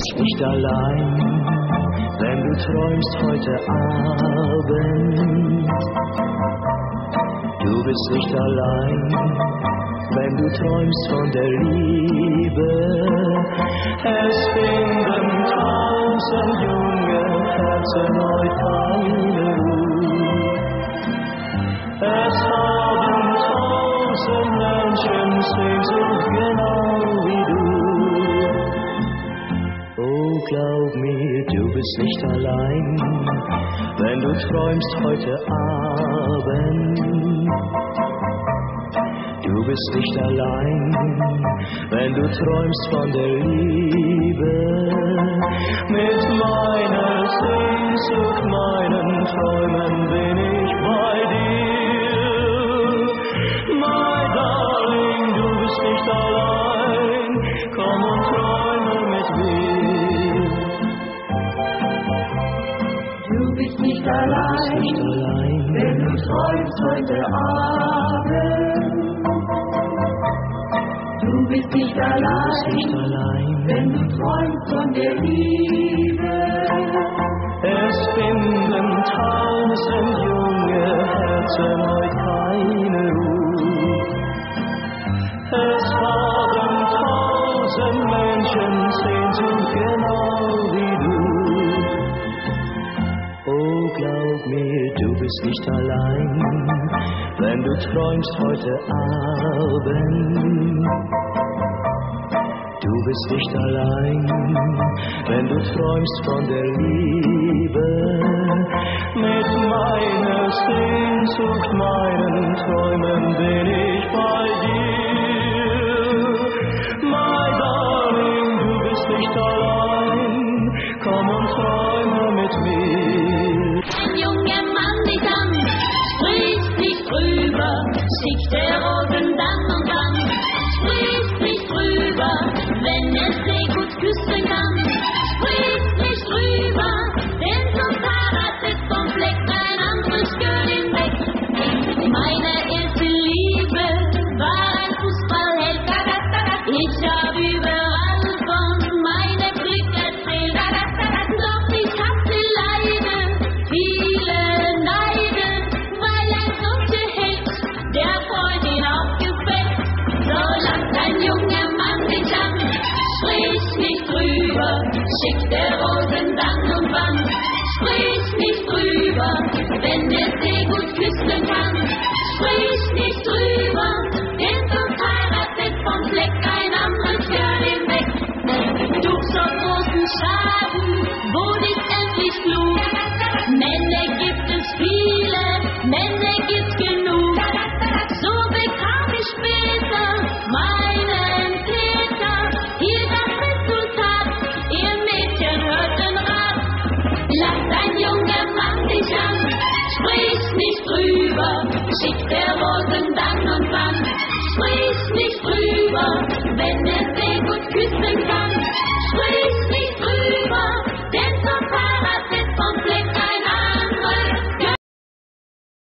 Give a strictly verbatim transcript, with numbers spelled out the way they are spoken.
bist nicht allein, wenn du träumst heute Abend. Du bist nicht allein, wenn du träumst von der Liebe. Es finden tausend junge Herzen heute keine Ruhe. Es haben tausend Menschen Sehnsucht genau wie du. Oh, glaub mir, du bist nicht allein, wenn du träumst heute Abend. Du bist nicht allein, wenn du träumst von der Liebe. Mit meiner Sehnsucht, meinen Träumen bin ich bei dir. My darling, du bist nicht allein, komm und träume mit mir. Du bist nicht allein, wenn du träumst heute Abend. Du bist nicht allein, wenn du träumst von der Liebe. Es finden tausend junge Herzen heute keine Ruhe. Es haben tausend Menschen Sehnsucht genau wie du. Oh, glaub mir, du bist nicht allein, wenn du träumst heute Abend. Du bist nicht allein, wenn du träumst von der Liebe. Mit meiner Sehnsucht, meinen Träumen bin ich bei dir. My darling, du bist nicht allein, komm und träume mit mir. Junger Mann, die dann spricht nicht drüber, schickt der Rosen dann und dann. Spricht nicht drüber, wenn er sie gut küssen kann. Spricht nicht drüber, denn zum Fahrrad ist vom Fleck ein anderes Görin weg. Meine erste Liebe war ein Fußballheld. Ich hab überall von meiner Glück erzählt. Doch ich hab sie leider viele neiden, weil ein solcher Held der Freundin auch gefällt. So lacht ein junger Mann sich an, sprich nicht drüber, schickt der Rosen dann und wann. Sprich nicht drüber, wenn der See gut küssen kann. Sprich nicht drüber, denn sonst heiratet vom Fleck ein anderes Girl weg. Durch so großen Schaden wurde ich endlich klug. Männer gibt es viele, Männer gibt's genug. So bekam ich später meinen Täter. Hier das Resultat, ihr Mädchen hört den Rat. Lacht ein junger Mann dich an, sprich nicht drüber, schickt der Rosen dann und wann. Sprich nicht drüber, wenn